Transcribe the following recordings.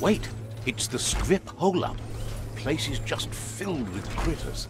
Wait, it's the Sqvip hole-up. Place is just filled with critters.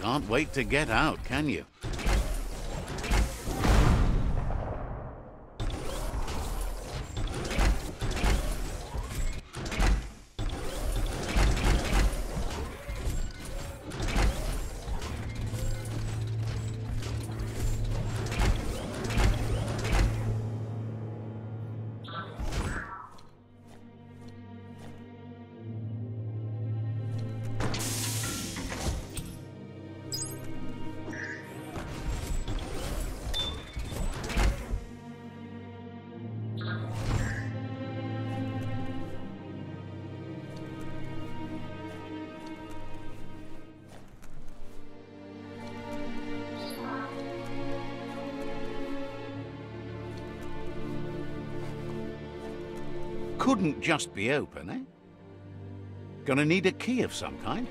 Can't wait to get out, can you? Couldn't just be open, eh? Gonna need a key of some kind.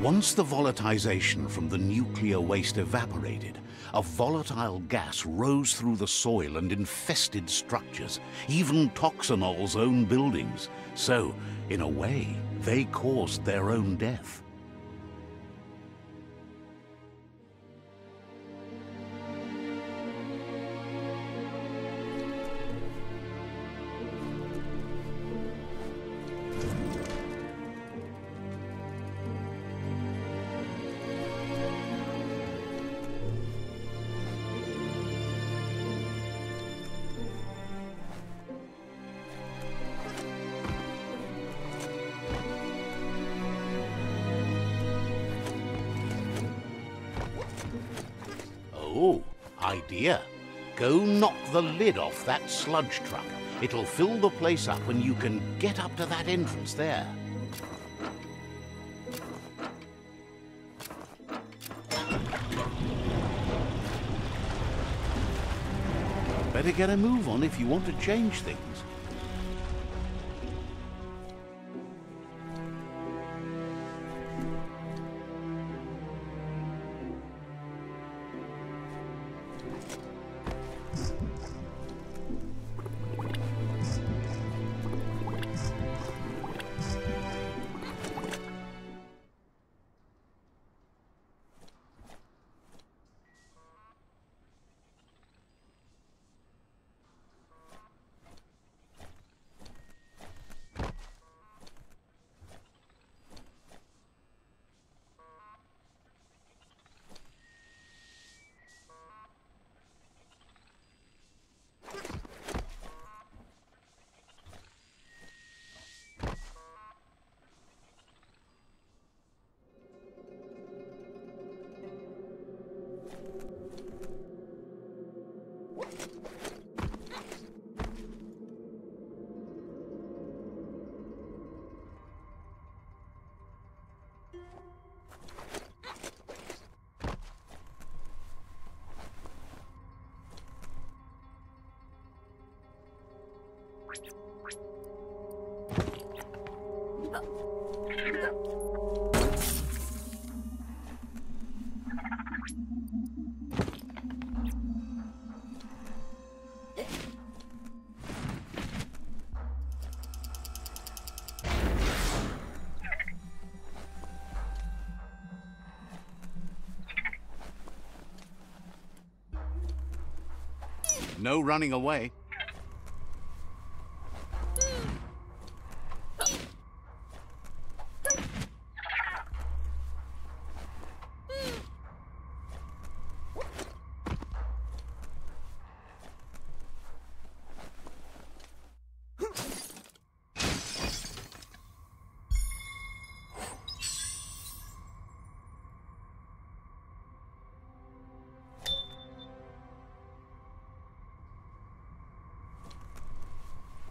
Once the volatilization from the nuclear waste evaporated, a volatile gas rose through the soil and infested structures, even Toxanol's own buildings. So, in a way, they caused their own death. Go knock the lid off that sludge truck. It'll fill the place up and you can get up to that entrance there. Better get a move on if you want to change things. No running away.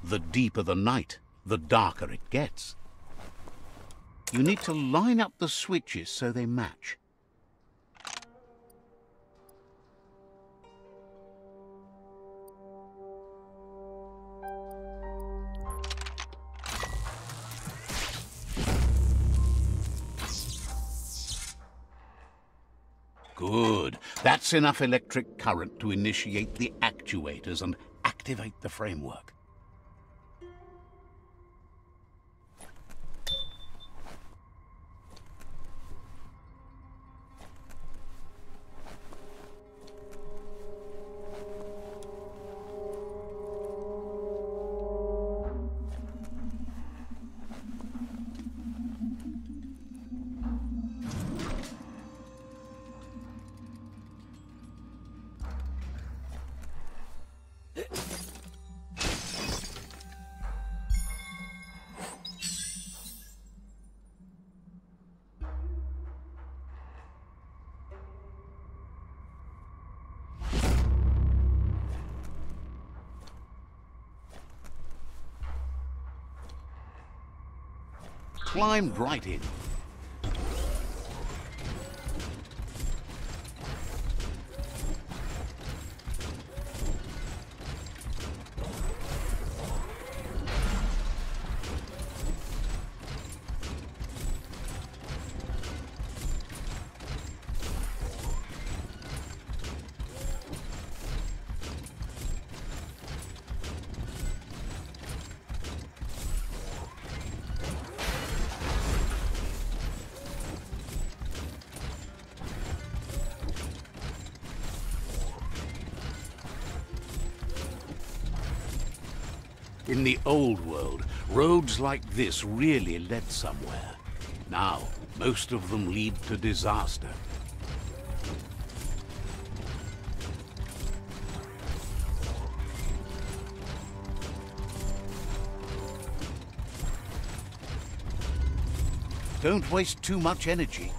The deeper the night, the darker it gets. You need to line up the switches so they match. Good. That's enough electric current to initiate the actuators and activate the framework. Climbed right in. In the old world, roads like this really led somewhere. Now, most of them lead to disaster. Don't waste too much energy.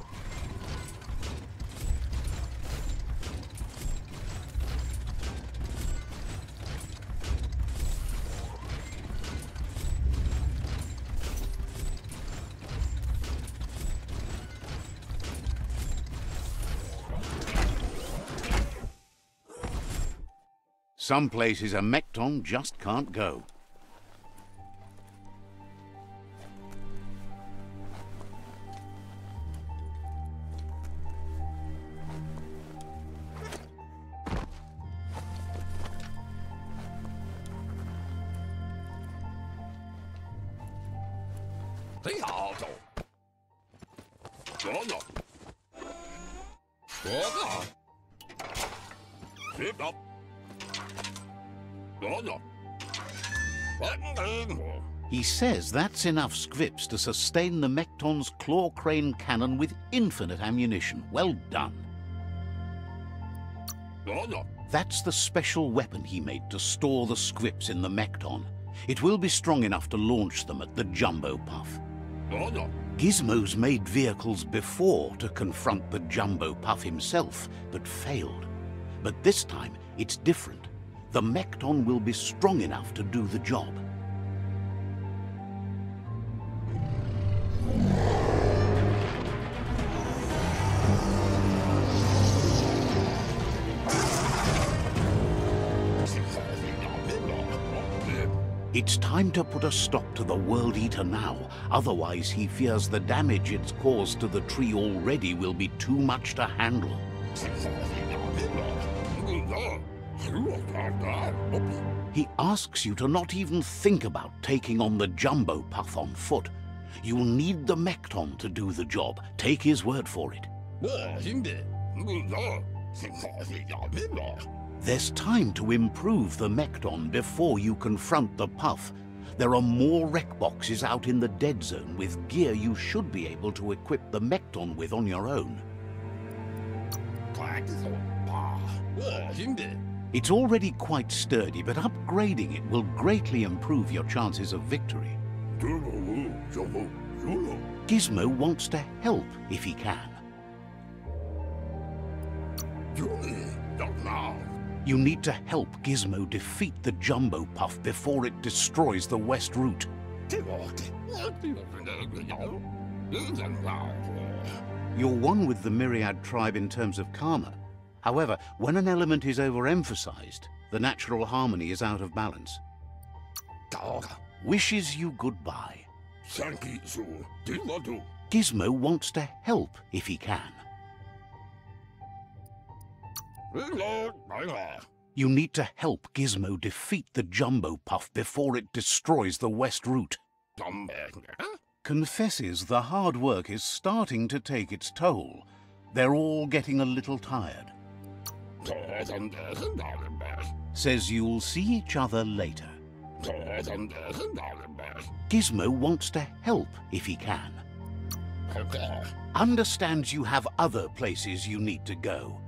Some places a Mekton just can't go. He says that's enough Sqvips to sustain the Mekton's claw crane cannon with infinite ammunition. Well done. That's the special weapon he made to store the Sqvips in the Mekton. It will be strong enough to launch them at the Jumbo Puff. Gizmo's made vehicles before to confront the Jumbo Puff himself, but failed. But this time, it's different. The Mekton will be strong enough to do the job. It's time to put a stop to the World Eater now, otherwise he fears the damage it's caused to the tree already will be too much to handle. He asks you to not even think about taking on the Jumbo Puff on foot. You'll need the Mekton to do the job. Take his word for it. There's time to improve the Mekton before you confront the Puff. There are more wreck boxes out in the dead zone with gear you should be able to equip the Mekton with on your own. It's already quite sturdy, but upgrading it will greatly improve your chances of victory. Gizmo wants to help if he can. You need to help Gizmo defeat the Jumbo Puff before it destroys the West Route. You're one with the Myriad tribe in terms of karma. However, when an element is overemphasized, the natural harmony is out of balance. Wishes you goodbye. Thank you. Gizmo wants to help if he can. You need to help Gizmo defeat the Jumbo Puff before it destroys the West Route. Confesses the hard work is starting to take its toll. They're all getting a little tired. Says you'll see each other later. Gizmo wants to help if he can. Understands you have other places you need to go.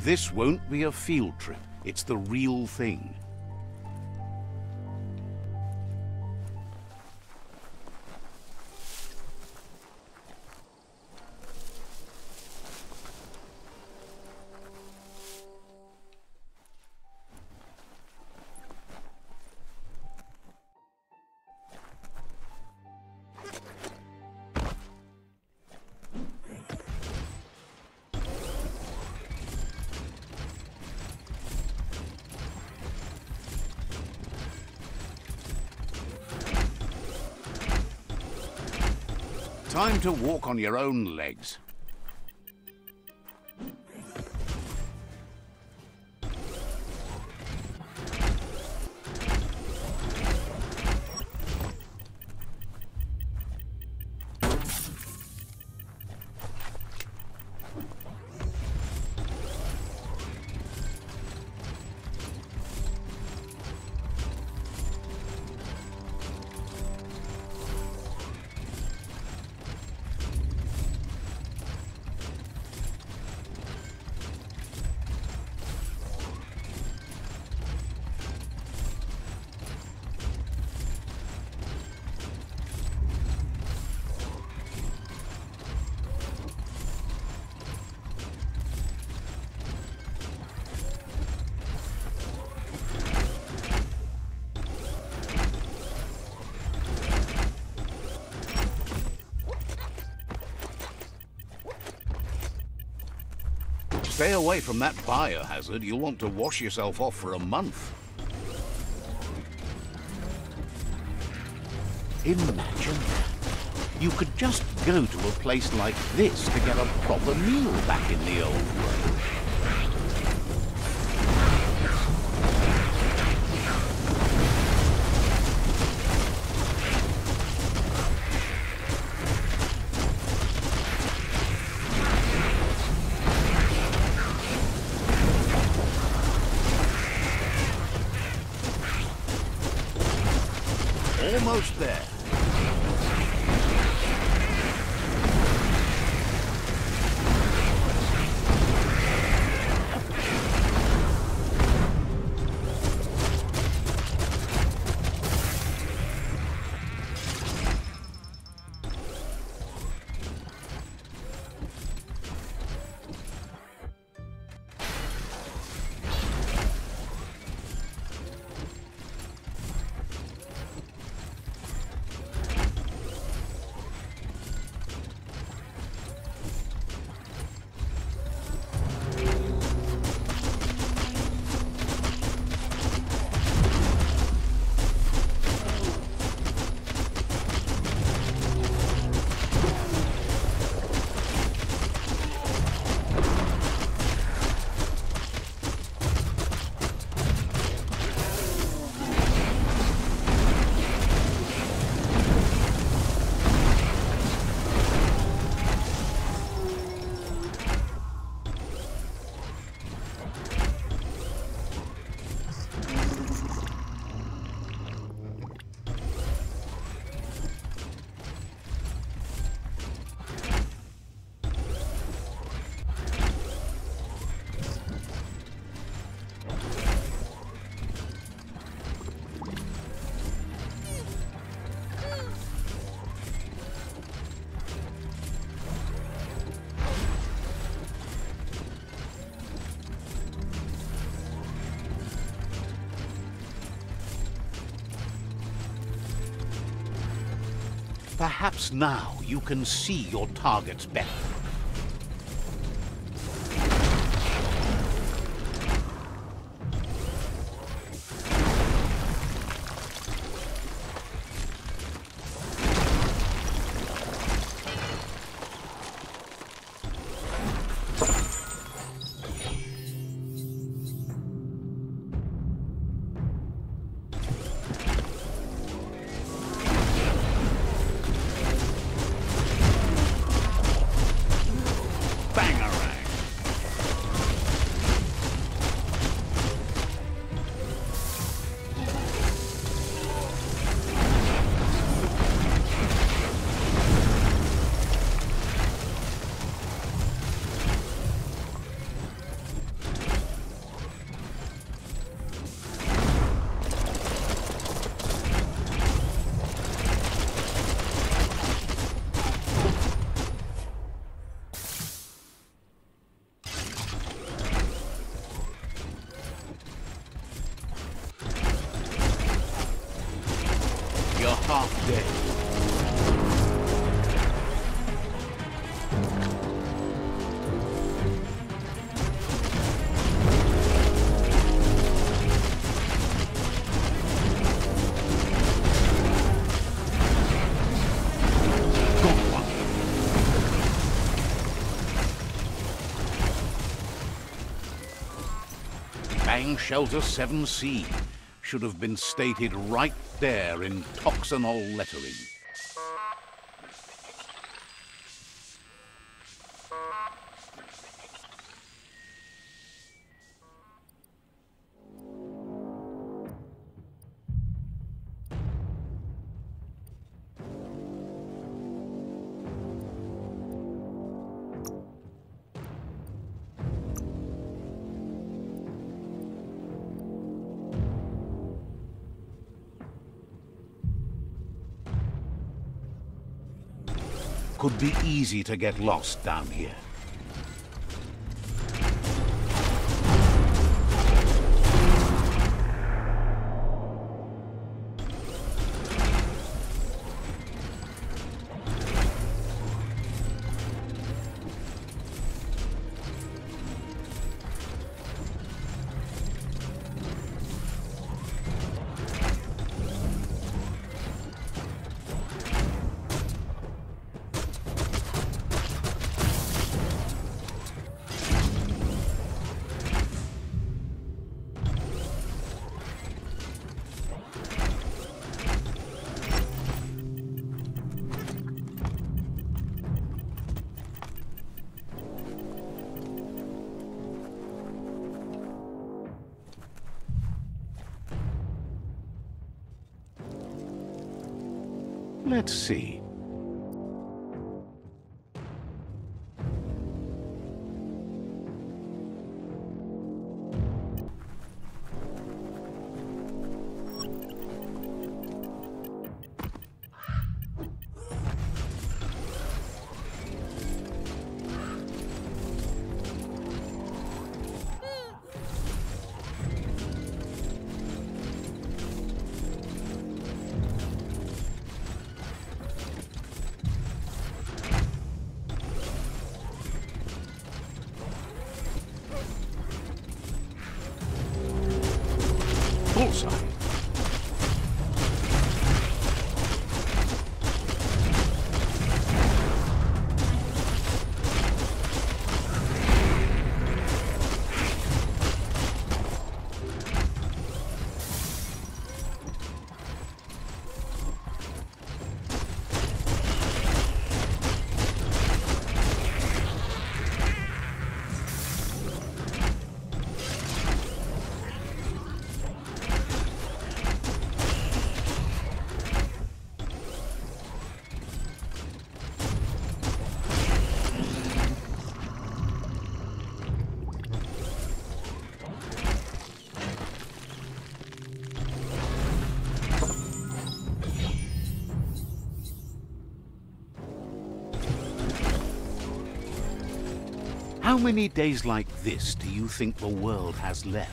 This won't be a field trip, it's the real thing. Time to walk on your own legs. Stay away from that biohazard. You'll want to wash yourself off for a month. Imagine that. You could just go to a place like this to get a proper meal back in the old way. Almost there. Perhaps now you can see your targets better. Shelter 7C should have been stated right there in Toxanol lettering. Could be easy to get lost down here. Let's see. How many days like this do you think the world has left?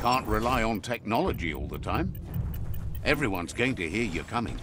Can't rely on technology all the time. Everyone's going to hear you coming.